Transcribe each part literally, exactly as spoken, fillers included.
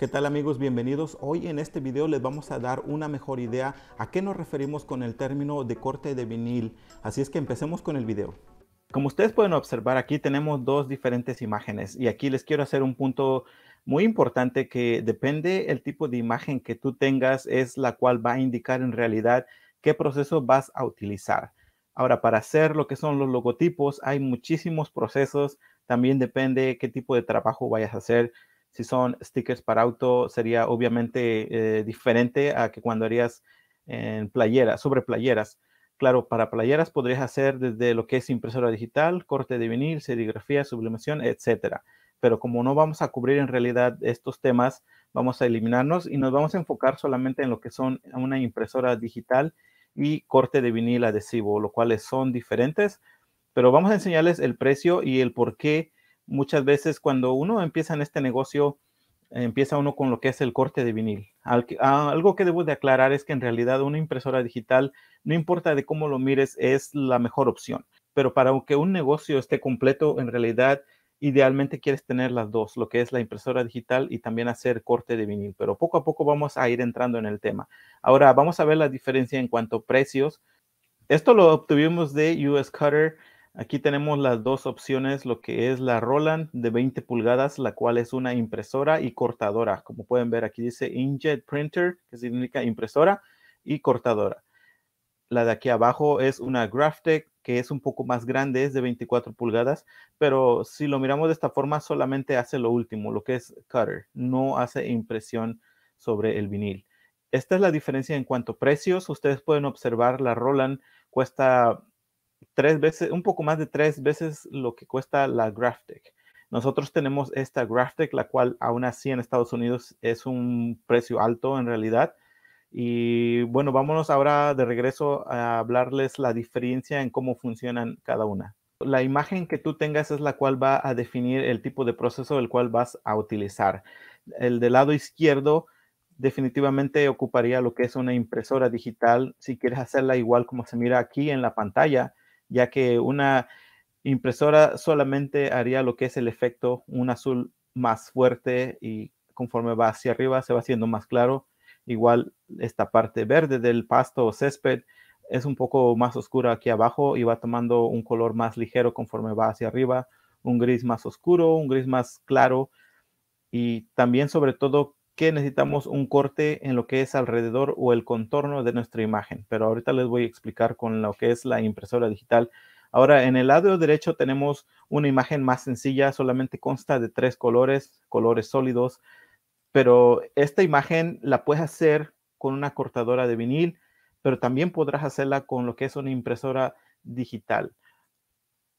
¿Qué tal amigos? Bienvenidos. Hoy en este video les vamos a dar una mejor idea a qué nos referimos con el término de corte de vinil. Así es que empecemos con el video. Como ustedes pueden observar, aquí tenemos dos diferentes imágenes y aquí les quiero hacer un punto muy importante, que depende el tipo de imagen que tú tengas es la cual va a indicar en realidad qué proceso vas a utilizar. Ahora, para hacer lo que son los logotipos hay muchísimos procesos. También depende qué tipo de trabajo vayas a hacer. Si son stickers para auto, sería obviamente eh, diferente a que cuando harías en playeras, sobre playeras. Claro, para playeras podrías hacer desde lo que es impresora digital, corte de vinil, serigrafía, sublimación, etcétera. Pero como no vamos a cubrir en realidad estos temas, vamos a eliminarnos y nos vamos a enfocar solamente en lo que son una impresora digital y corte de vinil adhesivo, lo cuales son diferentes. Pero vamos a enseñarles el precio y el por qué. Muchas veces cuando uno empieza en este negocio, empieza uno con lo que es el corte de vinil. Algo que debo de aclarar es que en realidad una impresora digital, no importa de cómo lo mires, es la mejor opción. Pero para que un negocio esté completo, en realidad, idealmente quieres tener las dos, lo que es la impresora digital y también hacer corte de vinil. Pero poco a poco vamos a ir entrando en el tema. Ahora vamos a ver la diferencia en cuanto a precios. Esto lo obtuvimos de U S Cutter. Aquí tenemos las dos opciones, lo que es la Roland de veinte pulgadas, la cual es una impresora y cortadora. Como pueden ver, aquí dice Inkjet Printer, que significa impresora y cortadora. La de aquí abajo es una Graphtec, que es un poco más grande, es de veinticuatro pulgadas. Pero si lo miramos de esta forma, solamente hace lo último, lo que es cutter. No hace impresión sobre el vinil. Esta es la diferencia en cuanto a precios. Ustedes pueden observar, la Roland cuesta tres veces, un poco más de tres veces lo que cuesta la Graphtec. Nosotros tenemos esta Graphtec, la cual aún así en Estados Unidos es un precio alto en realidad. Y bueno, vámonos ahora de regreso a hablarles la diferencia en cómo funcionan cada una. La imagen que tú tengas es la cual va a definir el tipo de proceso del cual vas a utilizar. El del lado izquierdo definitivamente ocuparía lo que es una impresora digital, si quieres hacerla igual como se mira aquí en la pantalla, ya que una impresora solamente haría lo que es el efecto, un azul más fuerte, y conforme va hacia arriba se va haciendo más claro. Igual esta parte verde del pasto o césped es un poco más oscura aquí abajo y va tomando un color más ligero conforme va hacia arriba, un gris más oscuro, un gris más claro. Y también sobre todo que necesitamos un corte en lo que es alrededor o el contorno de nuestra imagen. Pero ahorita les voy a explicar con lo que es la impresora digital. Ahora, en el lado derecho tenemos una imagen más sencilla, solamente consta de tres colores, colores sólidos. Pero esta imagen la puedes hacer con una cortadora de vinil, pero también podrás hacerla con lo que es una impresora digital.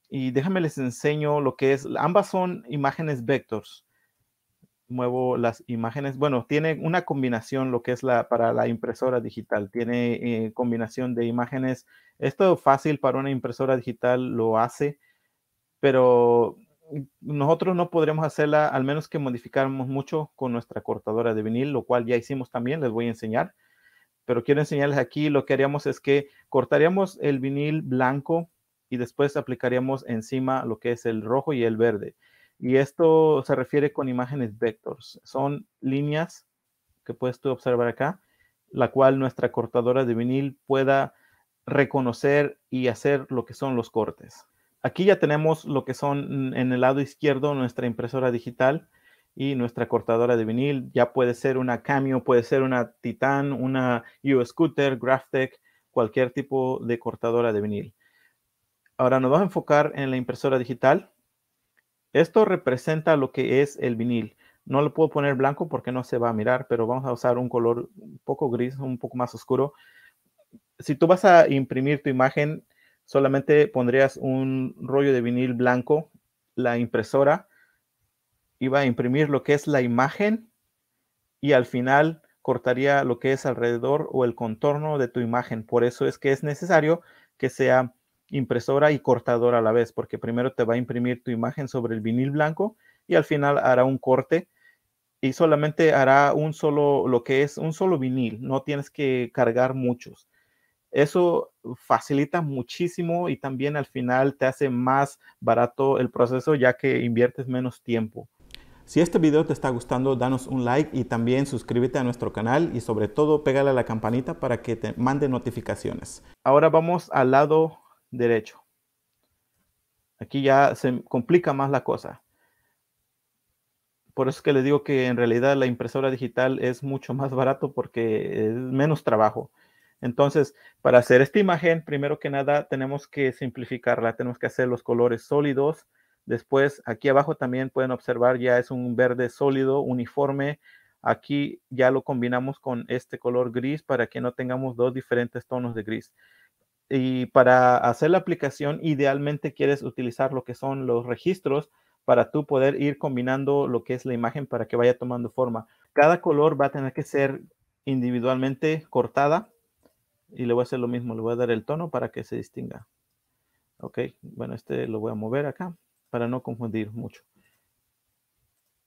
Y déjame les enseño lo que es. Ambas son imágenes vectors. Muevo las imágenes. Bueno, tiene una combinación lo que es la para la impresora digital. Tiene eh, combinación de imágenes. Esto es fácil para una impresora digital, lo hace, pero nosotros no podremos hacerla, al menos que modificáramos mucho con nuestra cortadora de vinil, lo cual ya hicimos también, les voy a enseñar. Pero quiero enseñarles aquí, lo que haríamos es que cortaríamos el vinil blanco y después aplicaríamos encima lo que es el rojo y el verde. Y esto se refiere con imágenes vectors. Son líneas que puedes tú observar acá, la cual nuestra cortadora de vinil pueda reconocer y hacer lo que son los cortes. Aquí ya tenemos lo que son en el lado izquierdo nuestra impresora digital y nuestra cortadora de vinil. Ya puede ser una Cameo, puede ser una Titan, una U-Scooter, Graphtec, cualquier tipo de cortadora de vinil. Ahora nos vamos a enfocar en la impresora digital. Esto representa lo que es el vinil. No lo puedo poner blanco porque no se va a mirar, pero vamos a usar un color un poco gris, un poco más oscuro. Si tú vas a imprimir tu imagen, solamente pondrías un rollo de vinil blanco. La impresora iba a imprimir lo que es la imagen y al final cortaría lo que es alrededor o el contorno de tu imagen. Por eso es que es necesario que sea impresora y cortadora a la vez, porque primero te va a imprimir tu imagen sobre el vinil blanco y al final hará un corte y solamente hará un solo, lo que es un solo vinil. No tienes que cargar muchos. Eso facilita muchísimo y también al final te hace más barato el proceso, ya que inviertes menos tiempo. Si este video te está gustando, danos un like y también suscríbete a nuestro canal y sobre todo pégale a la campanita para que te mande notificaciones. Ahora vamos al lado derecho. Aquí ya se complica más la cosa. Por eso es que les digo que en realidad la impresora digital es mucho más barato porque es menos trabajo. Entonces, para hacer esta imagen, primero que nada, tenemos que simplificarla. Tenemos que hacer los colores sólidos. Después, aquí abajo también pueden observar, ya es un verde sólido, uniforme. Aquí ya lo combinamos con este color gris para que no tengamos dos diferentes tonos de gris. Y para hacer la aplicación, idealmente quieres utilizar lo que son los registros para tú poder ir combinando lo que es la imagen para que vaya tomando forma. Cada color va a tener que ser individualmente cortada. Y le voy a hacer lo mismo, le voy a dar el tono para que se distinga. Ok, bueno, este lo voy a mover acá para no confundir mucho.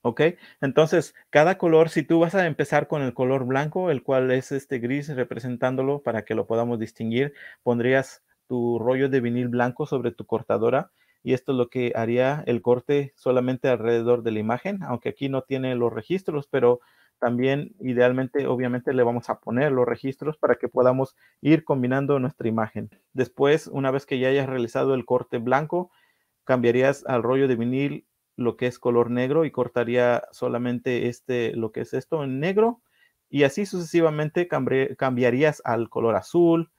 Ok, entonces cada color, si tú vas a empezar con el color blanco, el cual es este gris, representándolo para que lo podamos distinguir, pondrías tu rollo de vinil blanco sobre tu cortadora y esto es lo que haría el corte solamente alrededor de la imagen, aunque aquí no tiene los registros, pero también idealmente obviamente le vamos a poner los registros para que podamos ir combinando nuestra imagen. Después, una vez que ya hayas realizado el corte blanco, cambiarías al rollo de vinil lo que es color negro y cortaría solamente este, lo que es esto en negro, y así sucesivamente cambi- cambiarías al color azul,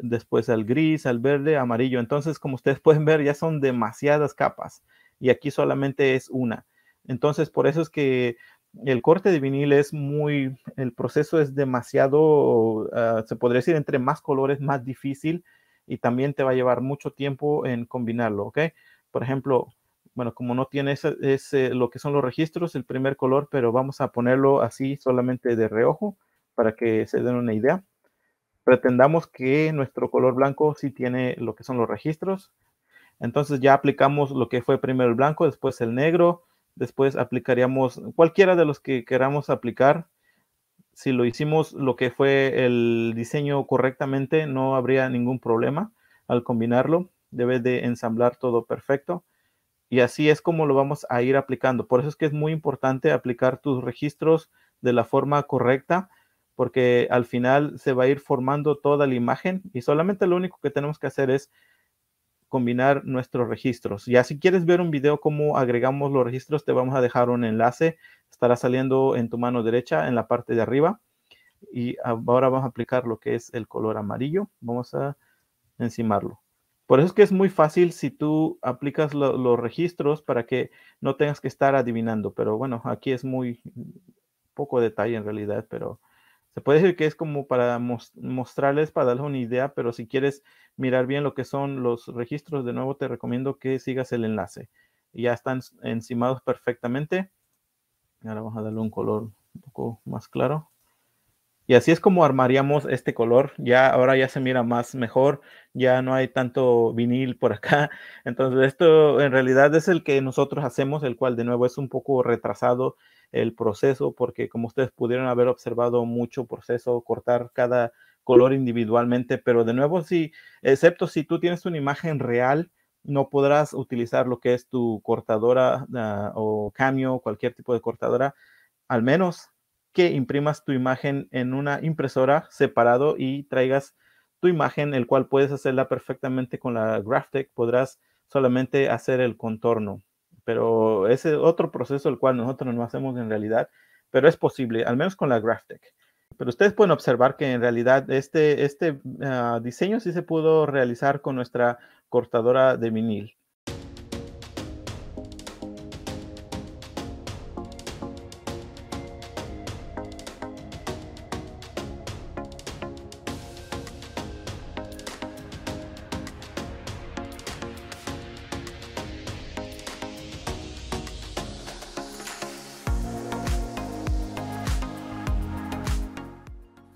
después al gris, al verde, amarillo. Entonces, como ustedes pueden ver, ya son demasiadas capas y aquí solamente es una. Entonces, por eso es que el corte de vinil es muy, el proceso es demasiado, uh, se podría decir, entre más colores más difícil y también te va a llevar mucho tiempo en combinarlo, ¿ok? Por ejemplo, bueno, como no tiene ese, ese, lo que son los registros, el primer color, pero vamos a ponerlo así solamente de reojo para que se den una idea. Pretendamos que nuestro color blanco sí tiene lo que son los registros. Entonces ya aplicamos lo que fue primero el blanco, después el negro, después aplicaríamos cualquiera de los que queramos aplicar. Si lo hicimos lo que fue el diseño correctamente, no habría ningún problema al combinarlo. Debe de ensamblar todo perfecto y así es como lo vamos a ir aplicando. Por eso es que es muy importante aplicar tus registros de la forma correcta, porque al final se va a ir formando toda la imagen y solamente lo único que tenemos que hacer es combinar nuestros registros. Ya si quieres ver un video cómo agregamos los registros, te vamos a dejar un enlace, estará saliendo en tu mano derecha en la parte de arriba. Y ahora vamos a aplicar lo que es el color amarillo, vamos a encimarlo. Por eso es que es muy fácil si tú aplicas lo, los registros para que no tengas que estar adivinando. Pero bueno, aquí es muy poco detalle en realidad, pero se puede decir que es como para mostrarles, para darles una idea. Pero si quieres mirar bien lo que son los registros, de nuevo te recomiendo que sigas el enlace. Ya están encimados perfectamente. Ahora vamos a darle un color un poco más claro. Y así es como armaríamos este color. Ya ahora ya se mira más mejor. Ya no hay tanto vinil por acá. Entonces esto en realidad es el que nosotros hacemos, el cual de nuevo es un poco retrasado el proceso, porque como ustedes pudieron haber observado, mucho proceso, cortar cada color individualmente. Pero de nuevo, sí, excepto si tú tienes una imagen real, no podrás utilizar lo que es tu cortadora uh, o Cameo, cualquier tipo de cortadora, al menos que imprimas tu imagen en una impresora separado y traigas tu imagen, el cual puedes hacerla perfectamente con la Graphtec. Podrás solamente hacer el contorno, pero ese es otro proceso el cual nosotros no hacemos en realidad, pero es posible, al menos con la Graphtec. Pero ustedes pueden observar que en realidad este, este uh, diseño sí se pudo realizar con nuestra cortadora de vinil.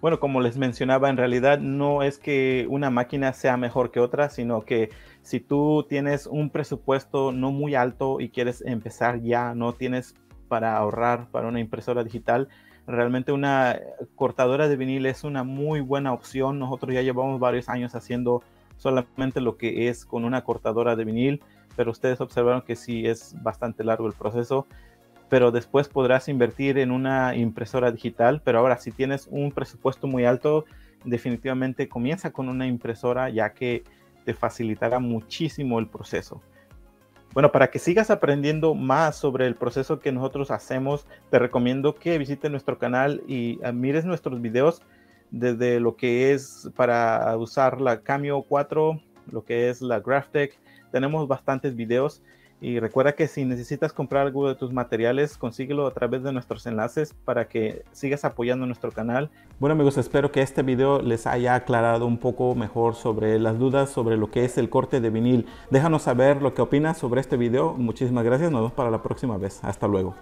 Bueno, como les mencionaba, en realidad no es que una máquina sea mejor que otra, sino que si tú tienes un presupuesto no muy alto y quieres empezar ya, no tienes para ahorrar para una impresora digital, realmente una cortadora de vinil es una muy buena opción. Nosotros ya llevamos varios años haciendo solamente lo que es con una cortadora de vinil, pero ustedes observaron que sí es bastante largo el proceso. pero después podrás invertir en una impresora digital. Pero ahora, si tienes un presupuesto muy alto, definitivamente comienza con una impresora, ya que te facilitará muchísimo el proceso. Bueno, para que sigas aprendiendo más sobre el proceso que nosotros hacemos, te recomiendo que visites nuestro canal y mires nuestros videos, desde lo que es para usar la Cameo cuatro, lo que es la Graphtec. Tenemos bastantes videos. Y recuerda que si necesitas comprar algo de tus materiales, consíguelo a través de nuestros enlaces para que sigas apoyando nuestro canal. Bueno amigos, espero que este video les haya aclarado un poco mejor sobre las dudas sobre lo que es el corte de vinil. Déjanos saber lo que opinas sobre este video. Muchísimas gracias. Nos vemos para la próxima vez. Hasta luego.